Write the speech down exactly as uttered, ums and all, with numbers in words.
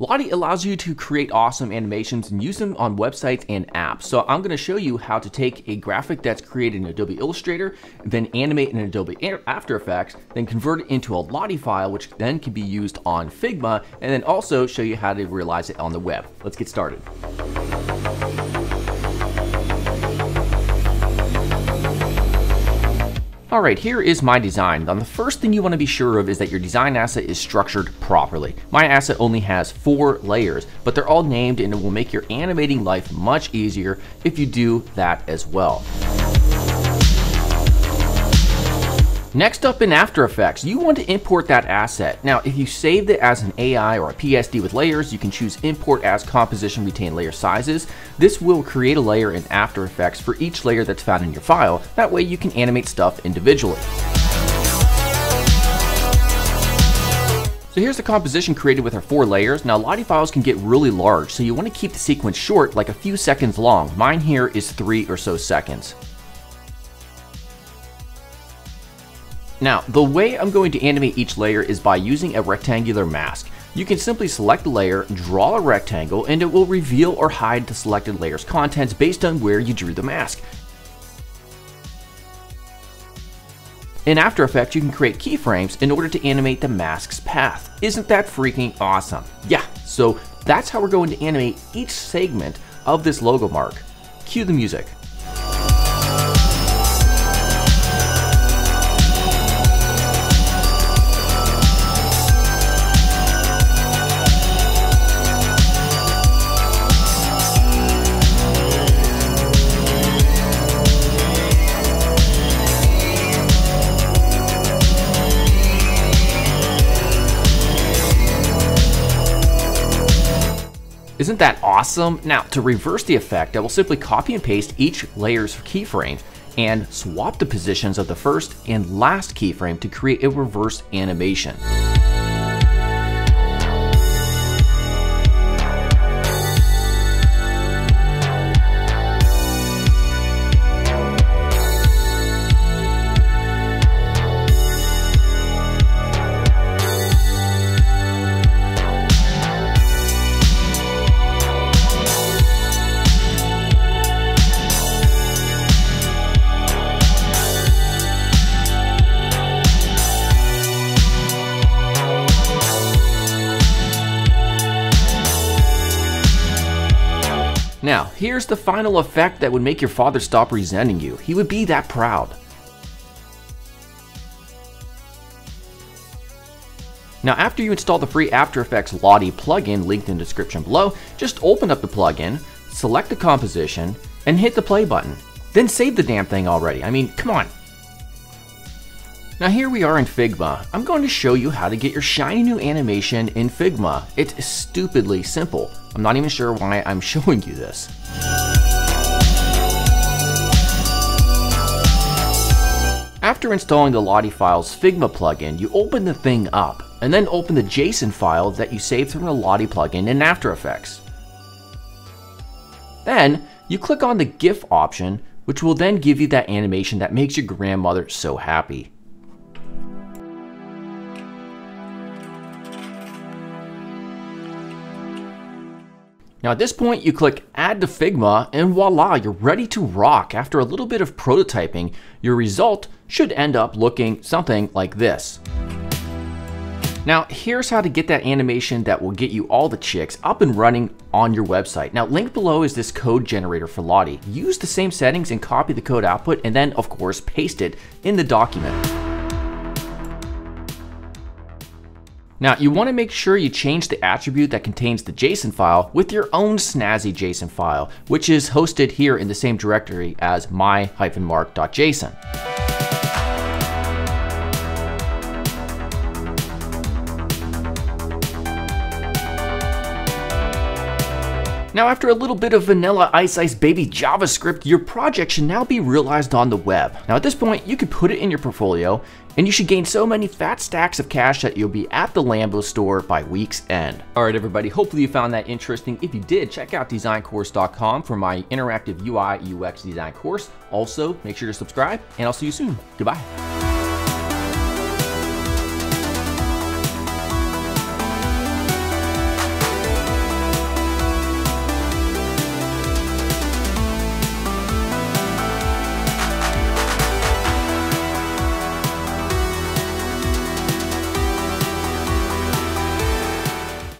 Lottie allows you to create awesome animations and use them on websites and apps. So I'm going to show you how to take a graphic that's created in Adobe Illustrator, then animate in Adobe After Effects, then convert it into a Lottie file, which then can be used on Figma, and then also show you how to realize it on the web. Let's get started. All right, here is my design. Now, the first thing you want to be sure of is that your design asset is structured properly. My asset only has four layers, but they're all named, and it will make your animating life much easier if you do that as well. Next up, in After Effects, you want to import that asset. Now, if you saved it as an A I or a P S D with layers, you can choose Import as Composition Retain Layer Sizes. This will create a layer in After Effects for each layer that's found in your file. That way you can animate stuff individually. So here's the composition created with our four layers. Now, Lottie files can get really large, so you want to keep the sequence short, like a few seconds long. Mine here is three or so seconds. Now, the way I'm going to animate each layer is by using a rectangular mask. You can simply select the layer, draw a rectangle, and it will reveal or hide the selected layer's contents based on where you drew the mask. In After Effects, you can create keyframes in order to animate the mask's path. Isn't that freaking awesome? Yeah, so that's how we're going to animate each segment of this logo mark. Cue the music. Isn't that awesome? Now, to reverse the effect, I will simply copy and paste each layer's keyframe and swap the positions of the first and last keyframe to create a reverse animation. Now, here's the final effect that would make your father stop resenting you. He would be that proud. Now, after you install the free After Effects Lottie plugin linked in the description below, just open up the plugin, select the composition, and hit the play button. Then save the damn thing already. I mean, come on. Now, here we are in Figma. I'm going to show you how to get your shiny new animation in Figma. It's stupidly simple. I'm not even sure why I'm showing you this. After installing the Lottie Files Figma plugin, you open the thing up and then open the JSON file that you saved from the Lottie plugin in After Effects. Then you click on the GIF option, which will then give you that animation that makes your grandmother so happy. Now, at this point, you click Add to Figma, and voila, you're ready to rock. After a little bit of prototyping, your result should end up looking something like this. Now, here's how to get that animation that will get you all the chicks up and running on your website. Now, linked below is this code generator for Lottie. Use the same settings and copy the code output, and then, of course, paste it in the document. Now, you want to make sure you change the attribute that contains the JSON file with your own snazzy JSON file, which is hosted here in the same directory as my-mark.json. Now, after a little bit of vanilla ice ice baby JavaScript, your project should now be realized on the web. Now, at this point, you could put it in your portfolio, and you should gain so many fat stacks of cash that you'll be at the Lambo store by week's end. All right, everybody, hopefully you found that interesting. If you did, check out design course dot com for my interactive U I U X design course. Also, make sure to subscribe, and I'll see you soon. Goodbye.